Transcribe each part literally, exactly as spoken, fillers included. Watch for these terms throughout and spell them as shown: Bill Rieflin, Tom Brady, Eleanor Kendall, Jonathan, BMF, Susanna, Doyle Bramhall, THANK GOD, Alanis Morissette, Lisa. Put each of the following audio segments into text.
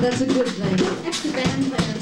That's a good thing. Extra band players.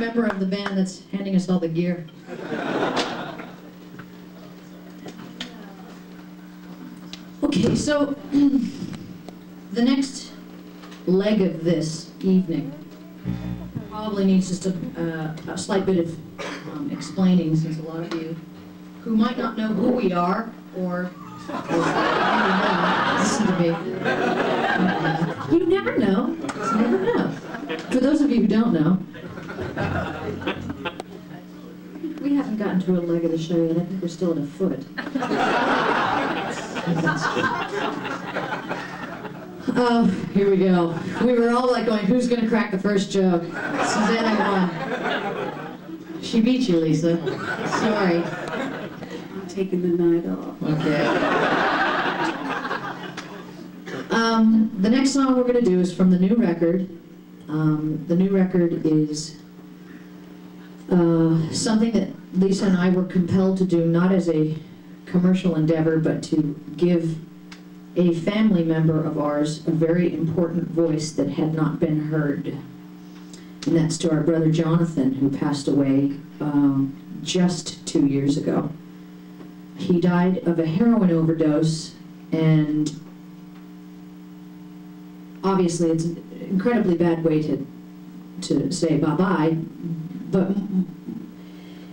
Member of the band that's handing us all the gear. Okay, so the next leg of this evening probably needs just a, uh, a slight bit of um, explaining, since a lot of you who might not know who we are or Listen to me. Uh, you never know. You never know. For those of you who don't know, we haven't gotten to a leg of the show yet. I think we're still at a foot. Oh, here we go. We were all like going, who's going to crack the first joke? Susanna won. She beat you, Lisa. Sorry. I'm taking the night off. Okay. Um, the next song we're going to do is from the new record. Um, the new record is uh, something that Lisa and I were compelled to do, not as a commercial endeavor, but to give a family member of ours a very important voice that had not been heard. And that's to our brother Jonathan, who passed away um, just two years ago. He died of a heroin overdose, and obviously it's an incredibly bad way to, to say bye-bye, but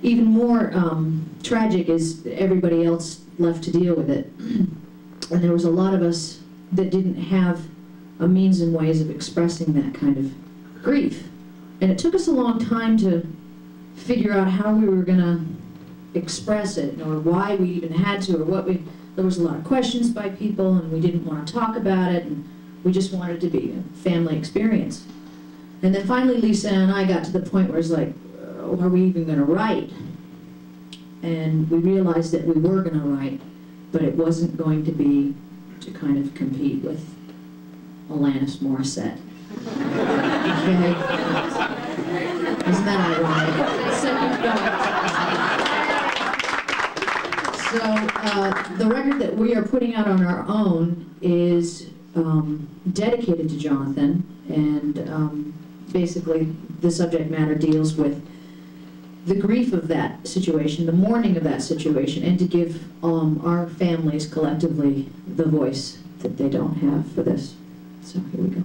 even more um, tragic is everybody else left to deal with it. And there was a lot of us that didn't have a means and ways of expressing that kind of grief. And it took us a long time to figure out how we were going to express it, or why we even had to, or what we... There was a lot of questions by people, and we didn't want to talk about it, and we just wanted it to be a family experience. And then finally Lisa and I got to the point where it's like, oh, are we even going to write? And we realized that we were going to write, but it wasn't going to be to kind of compete with Alanis Morissette. Okay? Isn't that ironic? So uh, the record that we are putting out on our own is um, dedicated to Jonathan, and um, basically the subject matter deals with the grief of that situation, the mourning of that situation, and to give um, our families collectively the voice that they don't have for this. So here we go.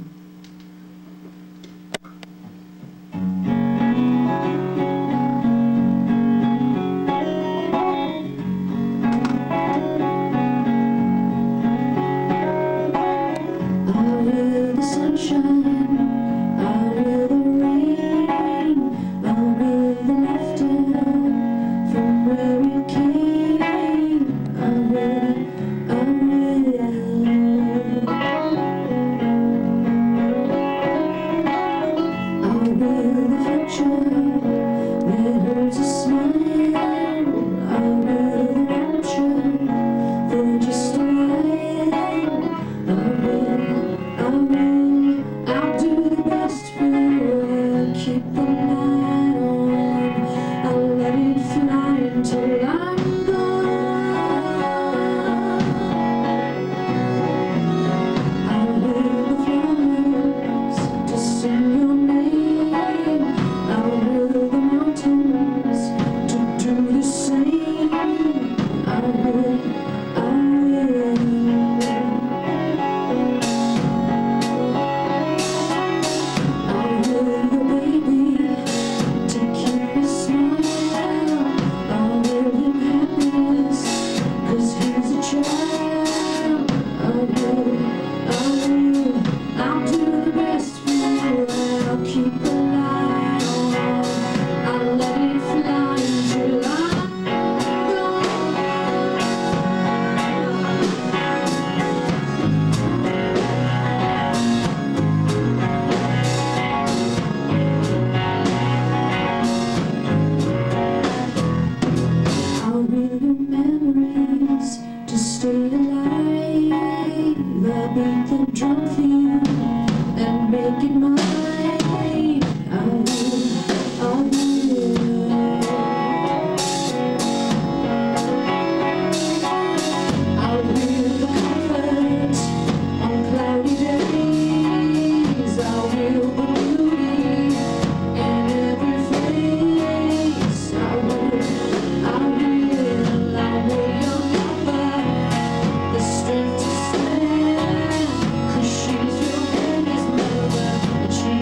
She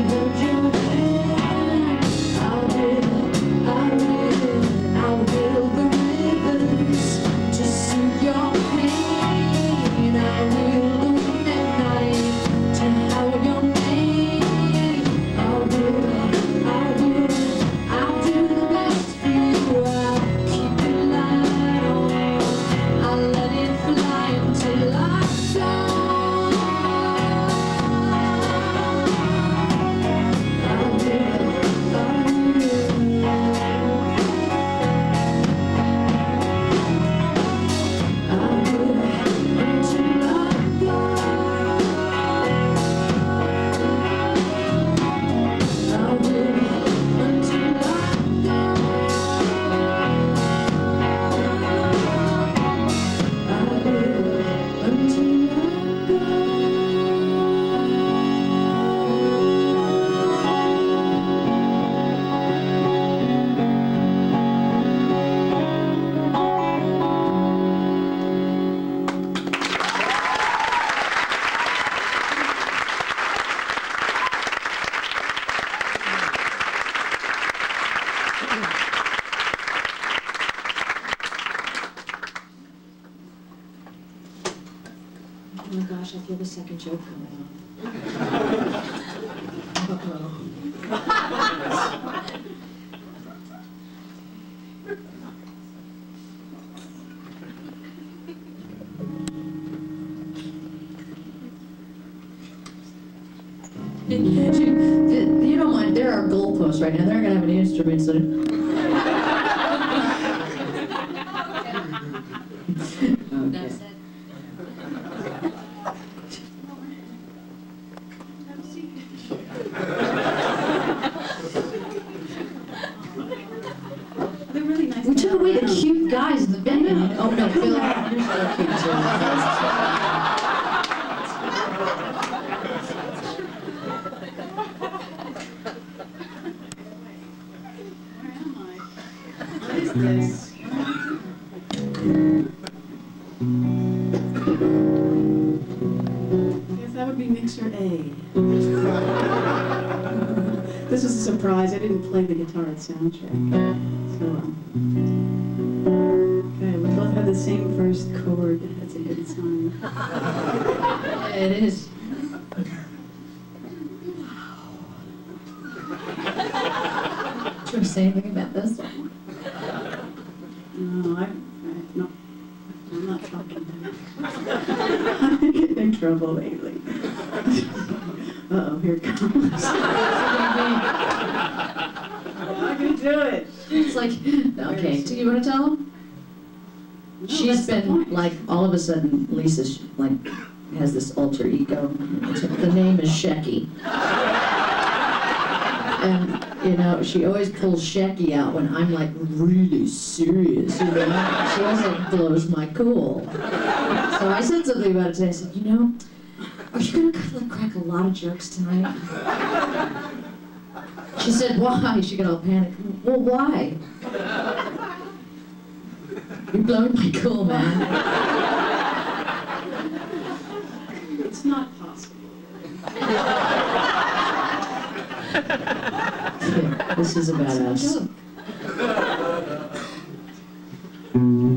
Oh my gosh, I feel the second joke coming on. Uh-oh. You don't mind, there are goalposts right now. They're not going to have any instruments in it. Soundtrack. So, um, okay, we both have the same first chord. That's a good sign. Yeah, it is. Wow. Did you say anything about this one? No, I, I, no, I'm not talking about it. I'm getting in trouble lately. Uh-oh, here it comes. Do it. It's like, okay, do you want to tell them? No, she's been, like, all of a sudden, Lisa, like, has this alter ego. The name is Shecky. And, you know, she always pulls Shecky out when I'm, like, really serious. You know? She also blows my cool. So I said something about it today. I said, you know, are you going to, like, crack a lot of jokes tonight? She said, why? She got all panicked. Well, why? You're blowing my cool, man. It's not possible. Yeah, this is about us. Away from me.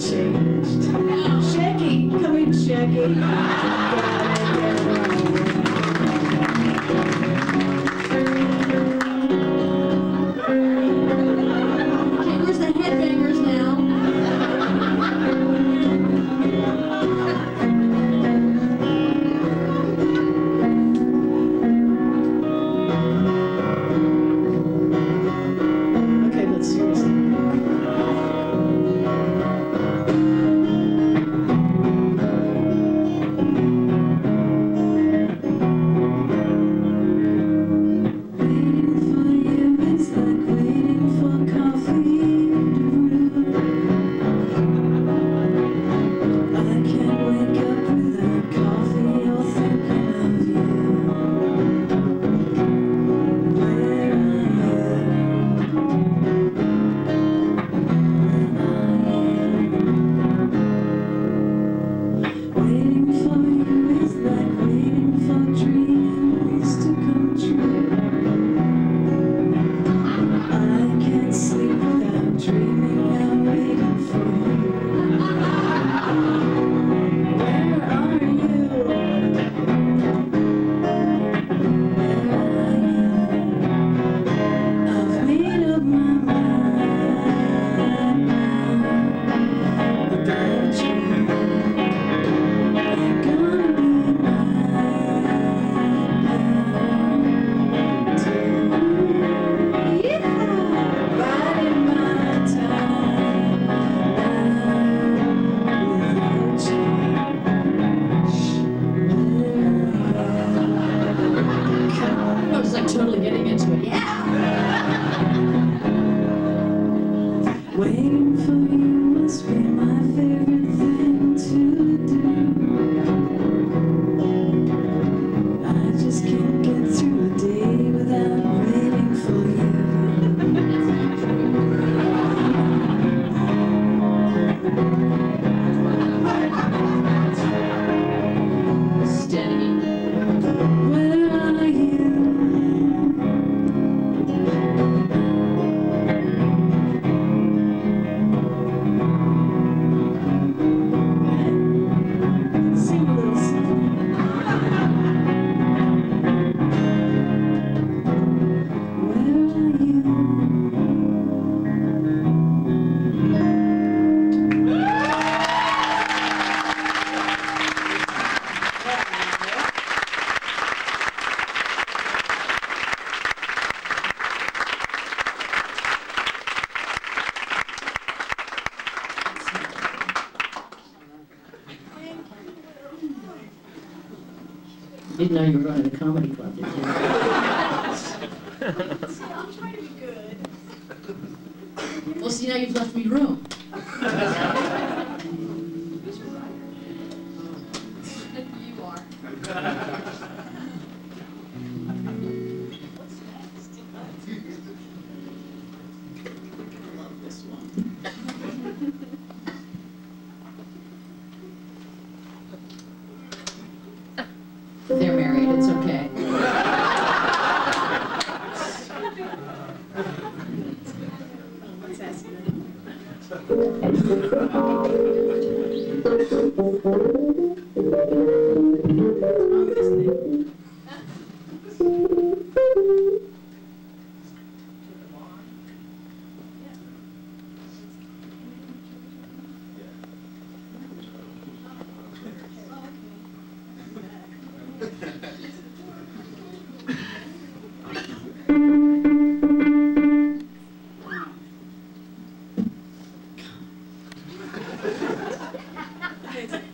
changed. Shaggy, come in, Shaggy. Okay, where's the headbangers now? Okay, let's see this. Waiting for you must be my favorite thing to do. I just can't get through a day without waiting for you. Steady. Where are you? Didn't know you were running a comedy club, did you? See, I'm trying to be good. Well, see, now you've left me room. Who's your writer? You are. What's next? I love this one. They're married, it's okay. Let's ask them.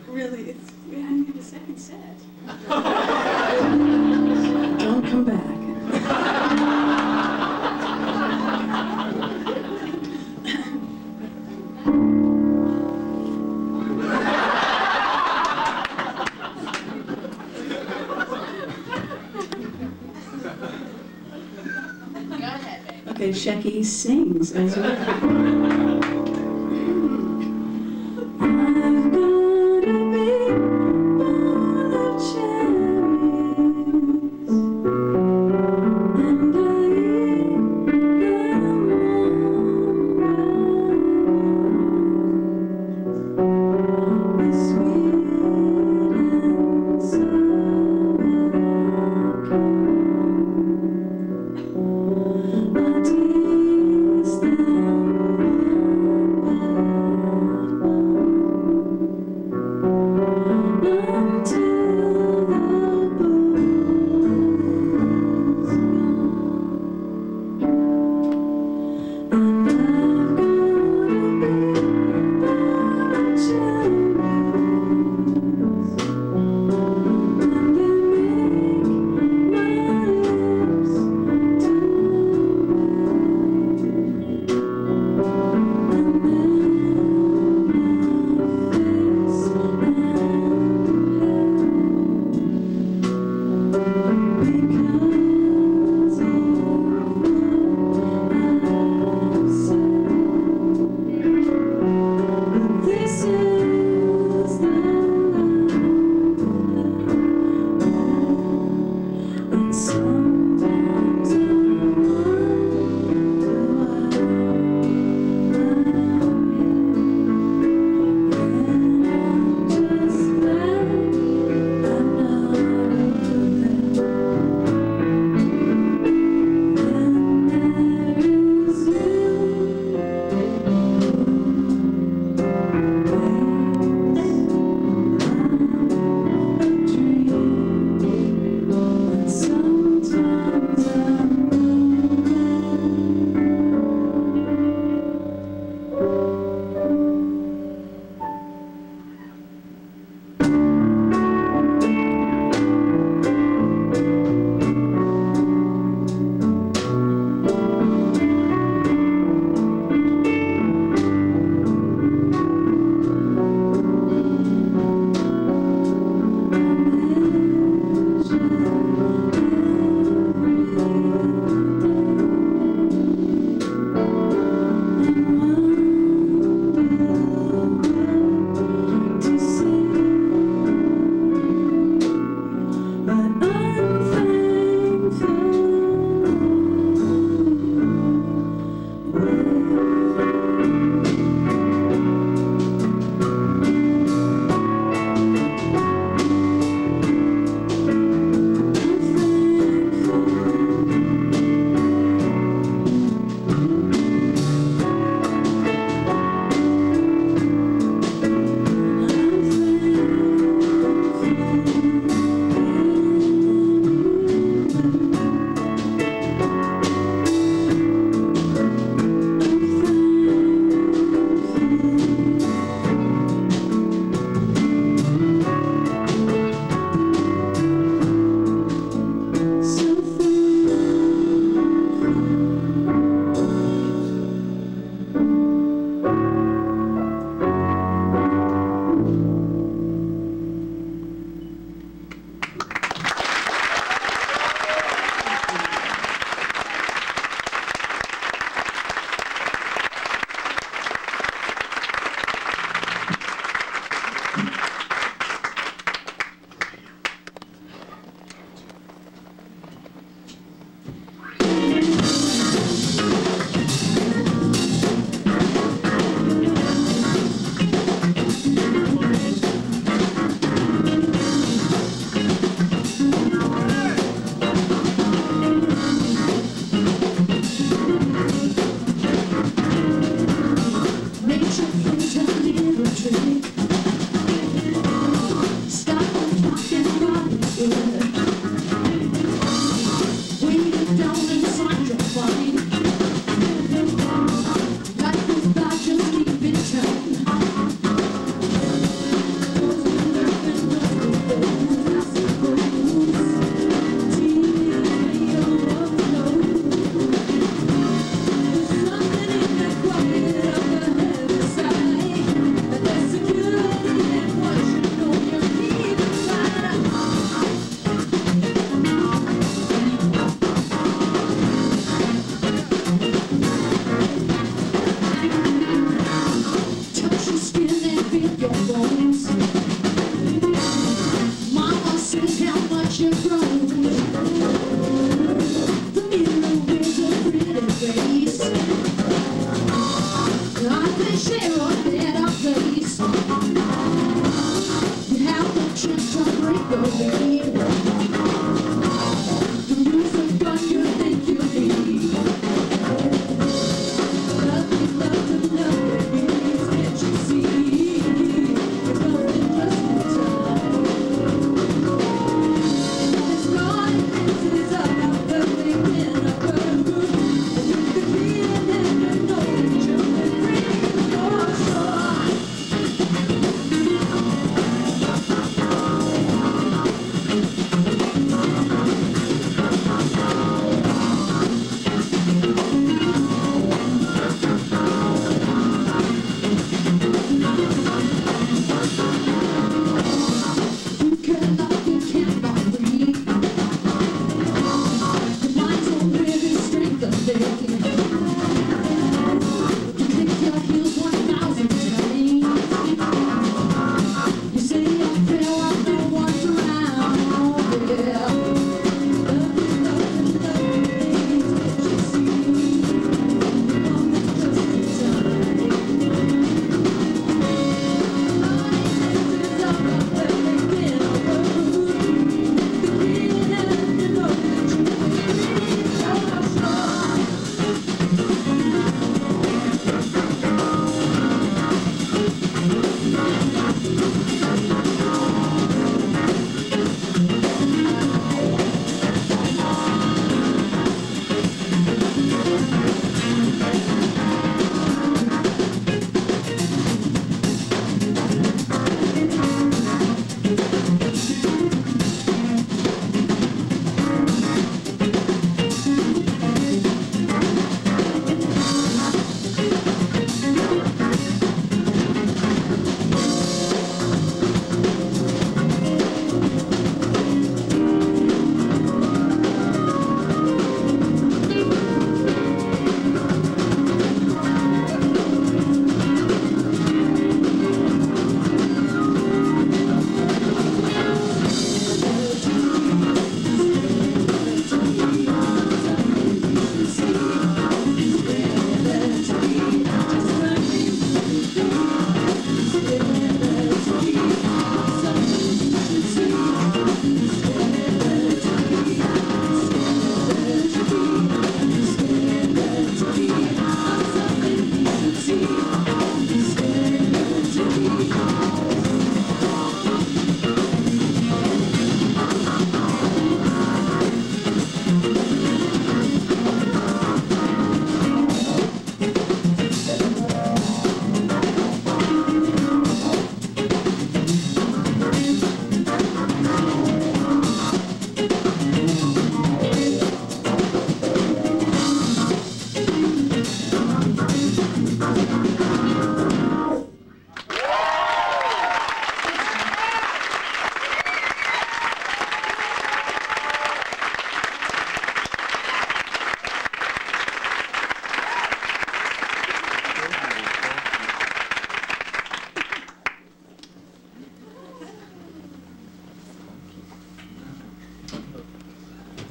Really, it's, we hadn't even said it said. Don't come back. Go ahead, baby. Okay, Shecky sings as well.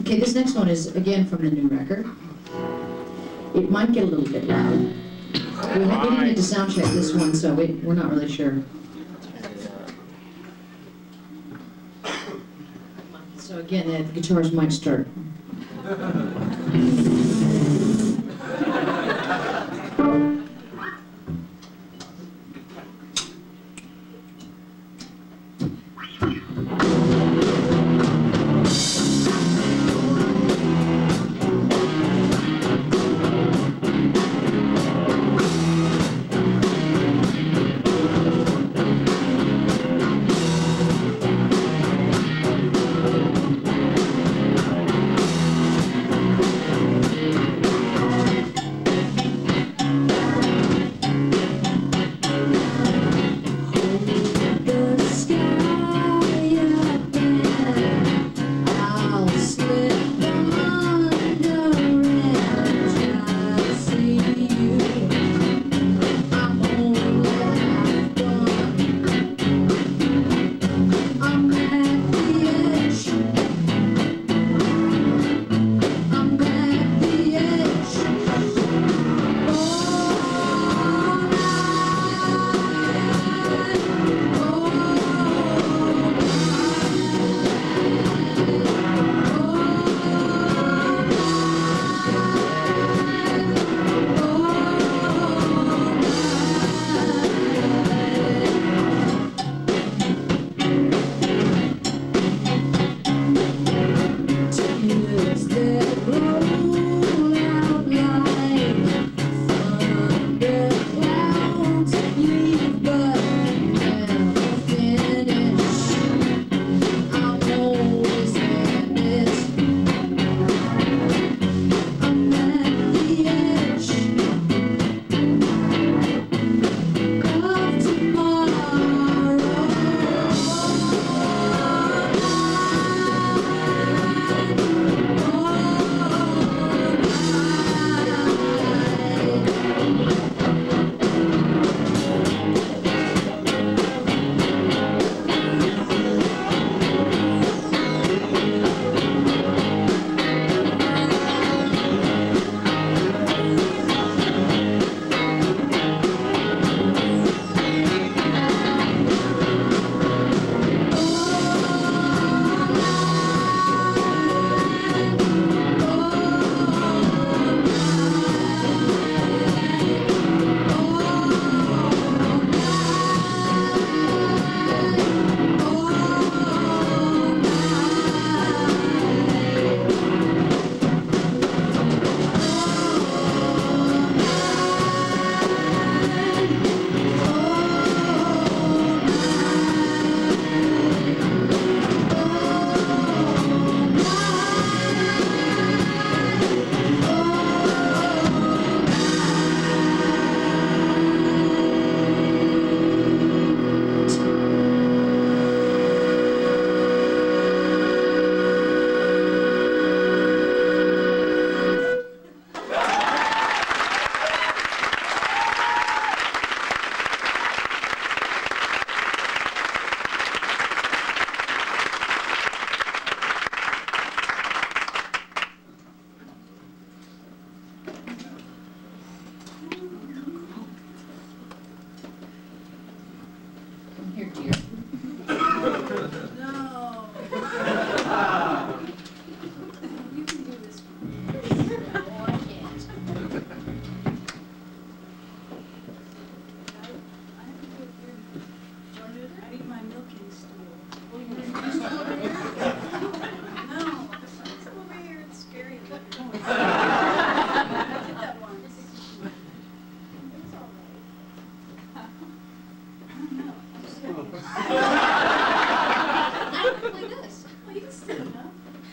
Okay, this next one is, again, from the new record. It might get a little bit loud. We didn't need to sound check this one, so we, we're not really sure. So again, the guitars might start. Thank you.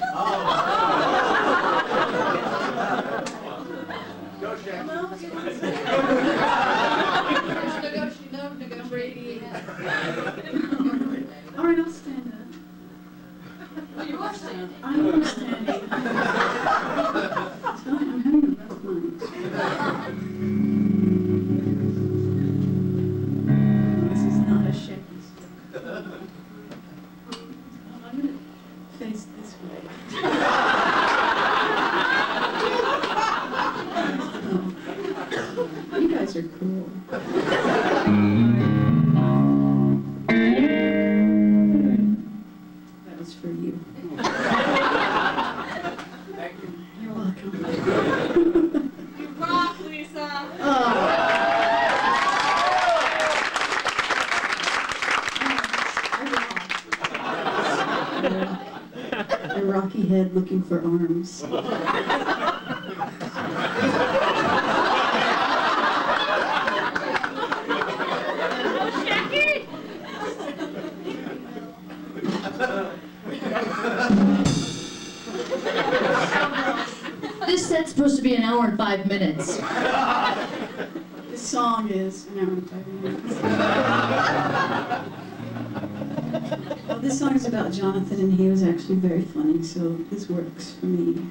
Oh. Go, Shane. No, no, no, no, Brady. All right, I'll stand up. Well, you are standing. I am standing. It's fine, I'm having a rough night. Are cool. That was for you. Thank you. You're welcome. You rock, Lisa. Oh. Oh. A rocky head looking for arms. This set's supposed to be an hour and five minutes. This song is an hour and five minutes. Well, this song is about Jonathan, and he was actually very funny, so this works for me.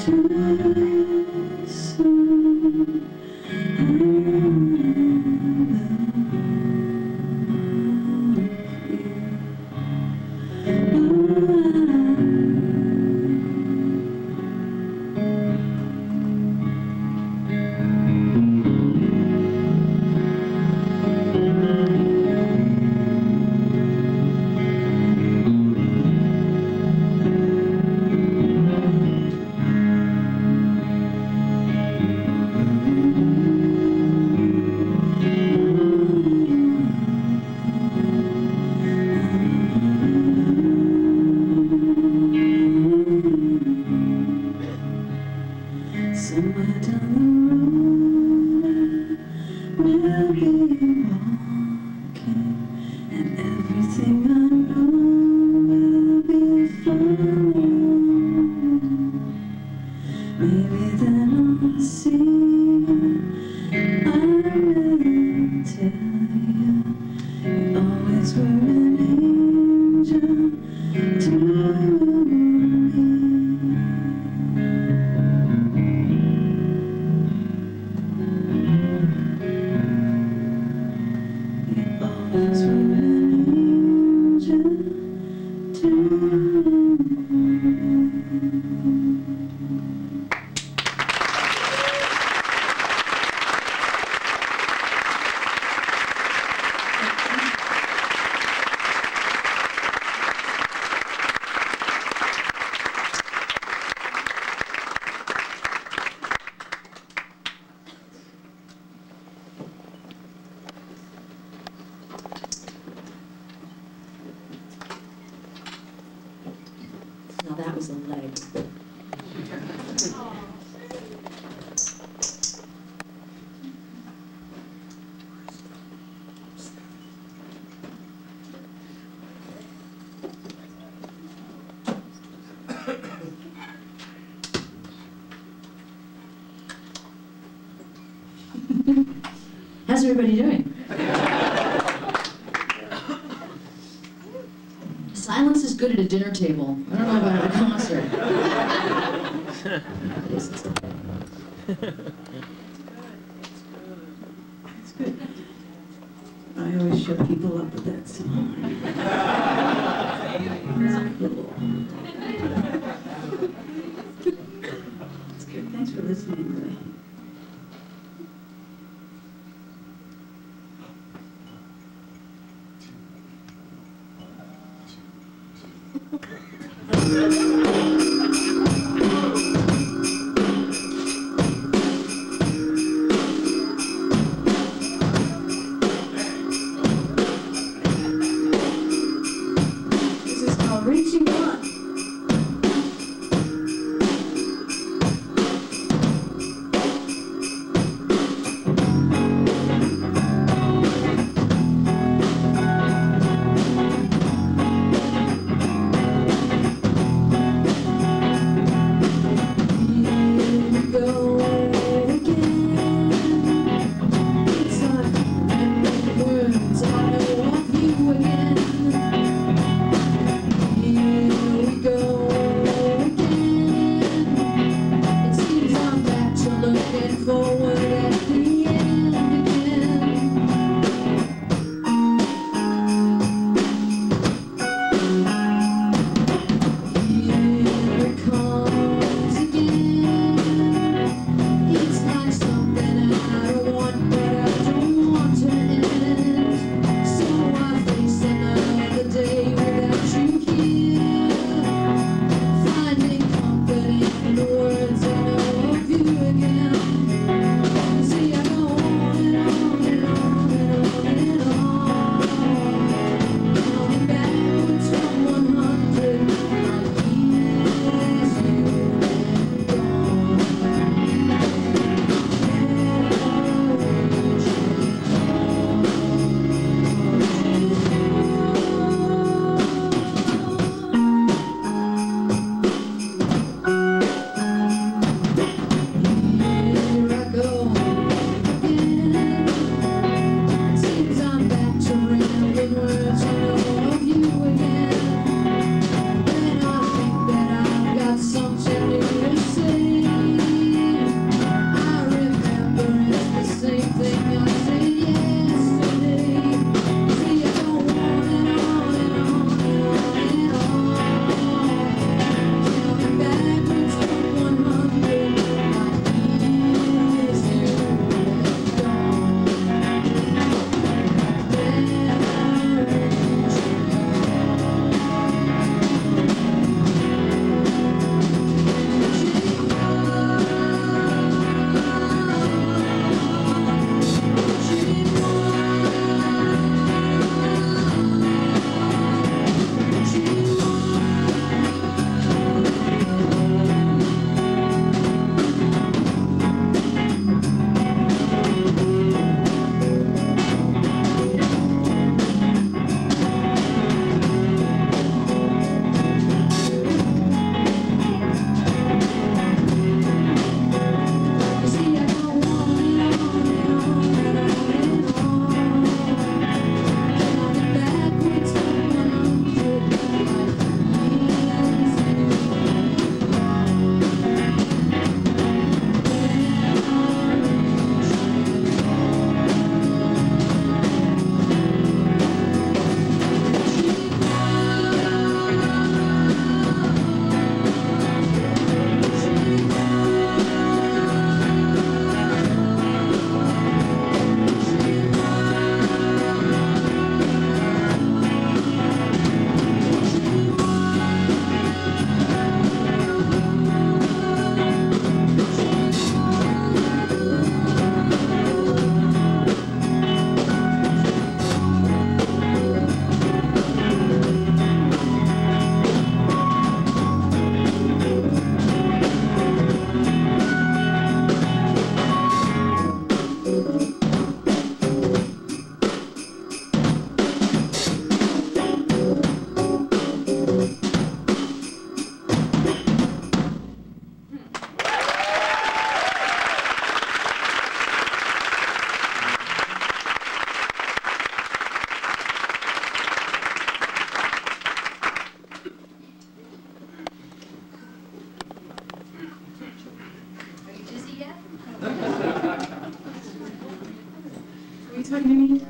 Thank you. that was a load. How's everybody doing? Silence is good at a dinner table. I don't know about at a concert. It is. It's okay. It's good. It's good. I always shut people up with that song. It's good. Thanks for listening today. time you need?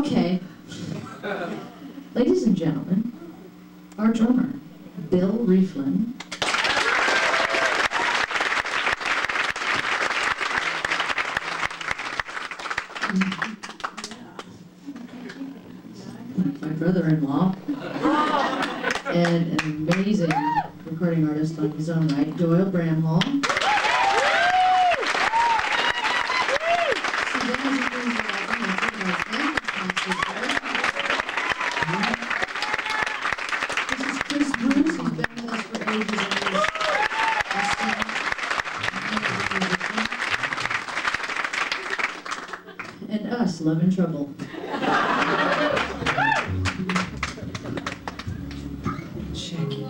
Okay. Ladies and gentlemen, our drummer, Bill Rieflin. My brother-in-law, and an amazing recording artist on his own right, Doyle Bramhall. And us, Love and Trouble. Shaky.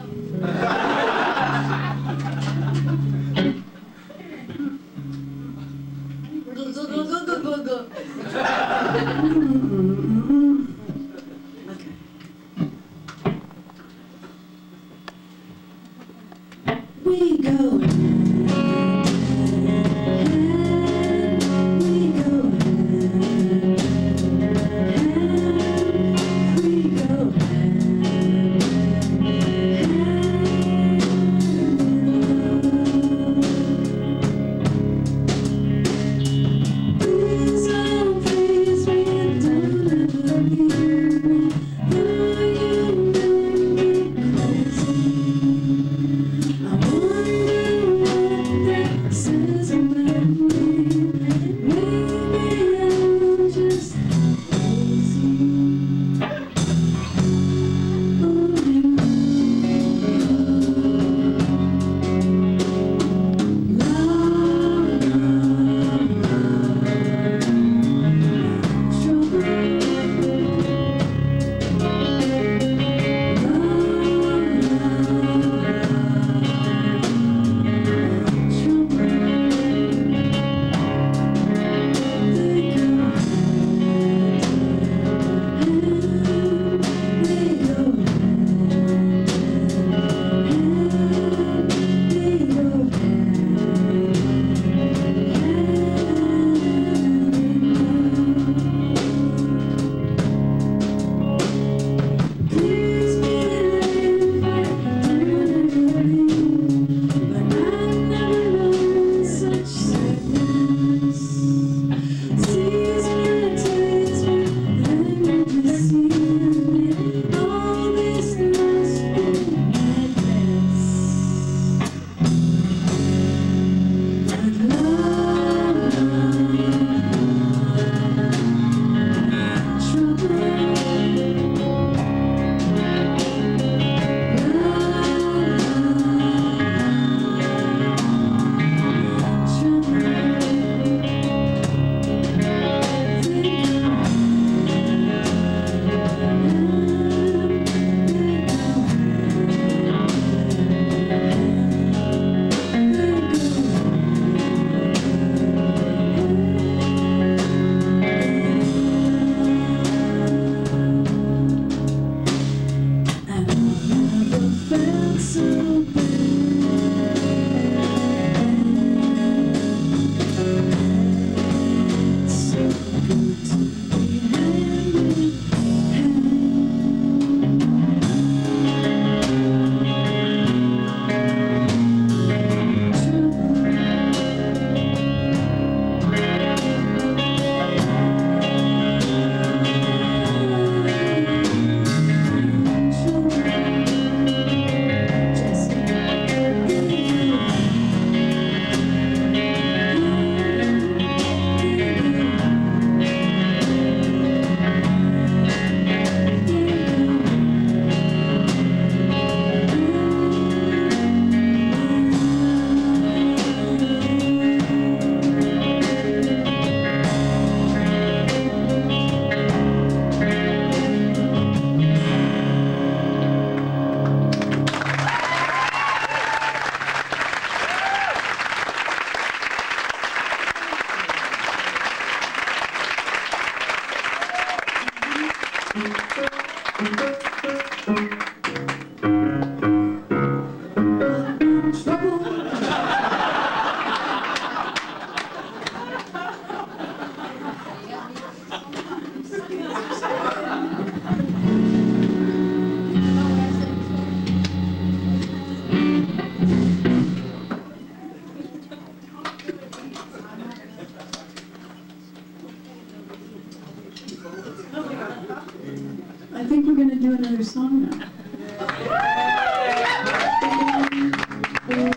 Go, go, go, go, go, go, go. Okay. We go. I think we're going to do another song now. Thank you.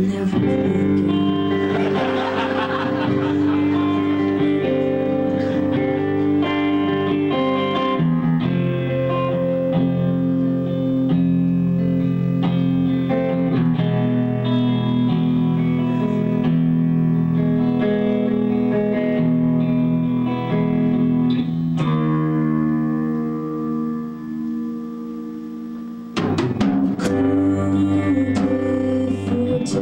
never ending. This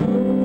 one.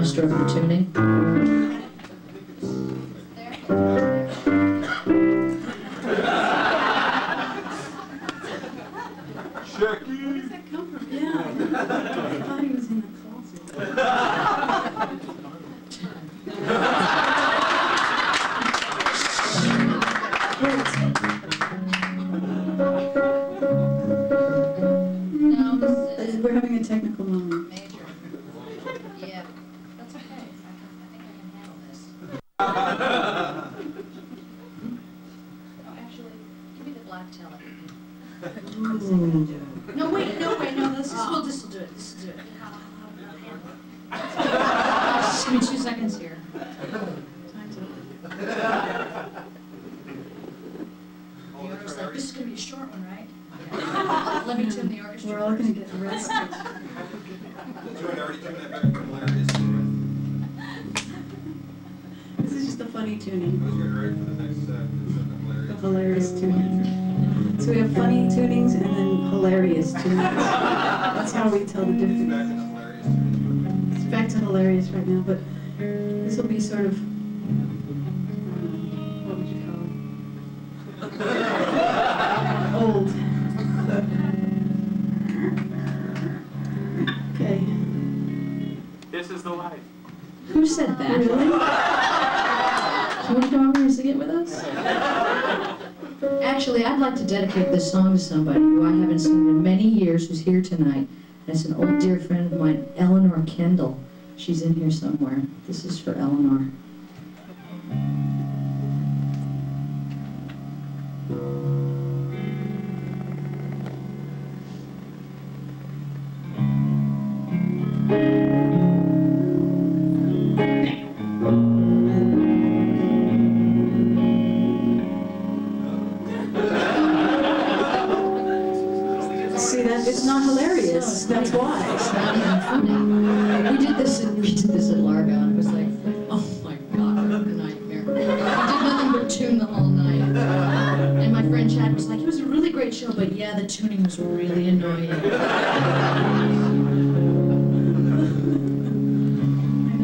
canister over the chimney. Chucky! Where does that come from? Yeah, I thought he was in the closet. We're having a technical moment. Major. Yeah. That's okay. I, I think I can handle this. Oh, actually, give me the black telly. No, wait, no, wait, no. This will this will do it. This will do it. Give me two seconds here. Time's up. The order's like, this is going to be a short one, right? Let me tune the orchestra. We're all going to get arrested. This is just a funny tuning. I was getting ready for the next set. The hilarious tuning. So we have funny tunings and then hilarious tunings. That's how we tell the difference. It's back to hilarious right now, but this will be sort of, um, what would you call it? Old. Okay. This is the life. Who said that? Really? Do you want to come over and sing it with us? Actually, I'd like to dedicate this song to somebody who I haven't seen in many years who's here tonight. And it's an old dear friend of mine, Eleanor Kendall. She's in here somewhere. This is for Eleanor. It's not hilarious. No, that's why. It's not even funny. We did this. At, we did this at Largo, and it was like, oh my god, what a nightmare. We did nothing but tune the whole night. And my friend Chad was like, it was a really great show, but yeah, the tuning was really annoying.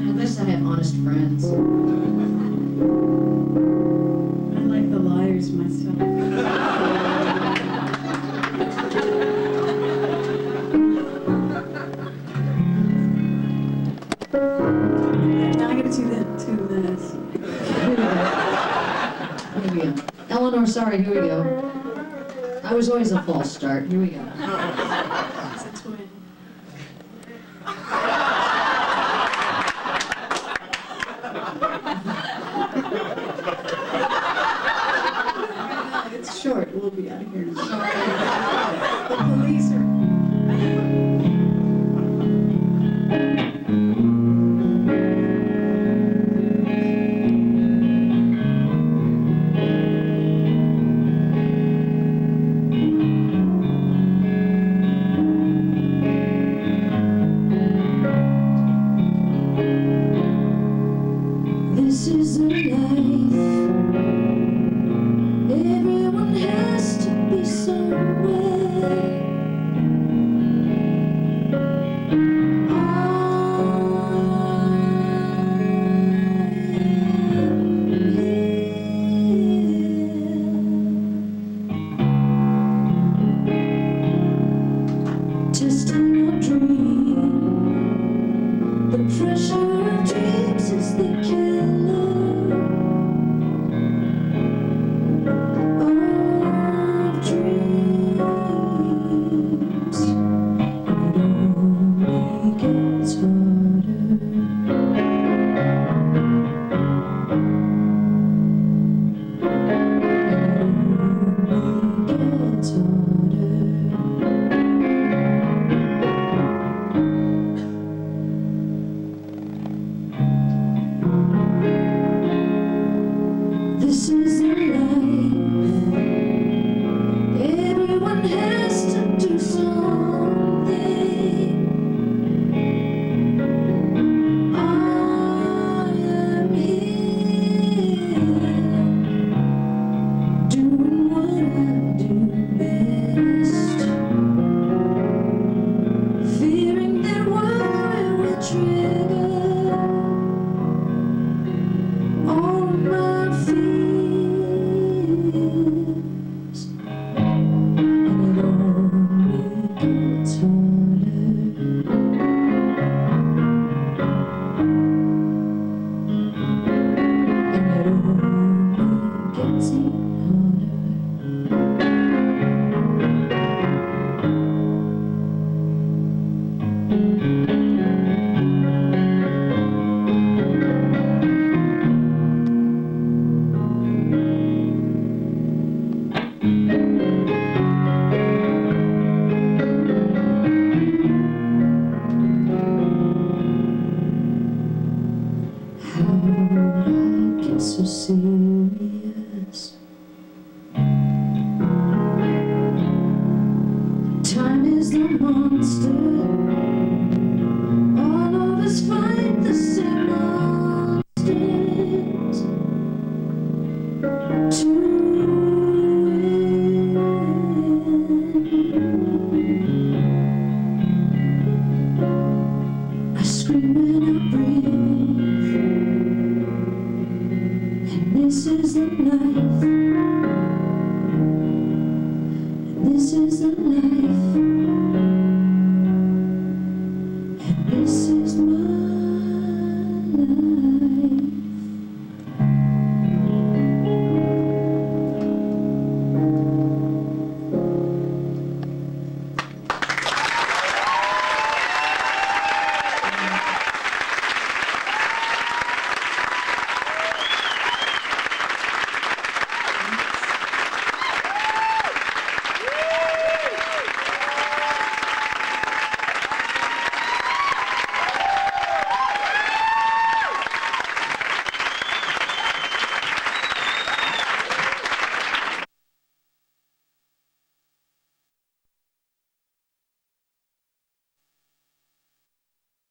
I wish I had honest friends. I like the liars myself. Eleanor, sorry, here we go. I was always a false start. Here we go. It's a twin. It's short. We'll be out of here. The police are. Trigger. this isn't life. This isn't life.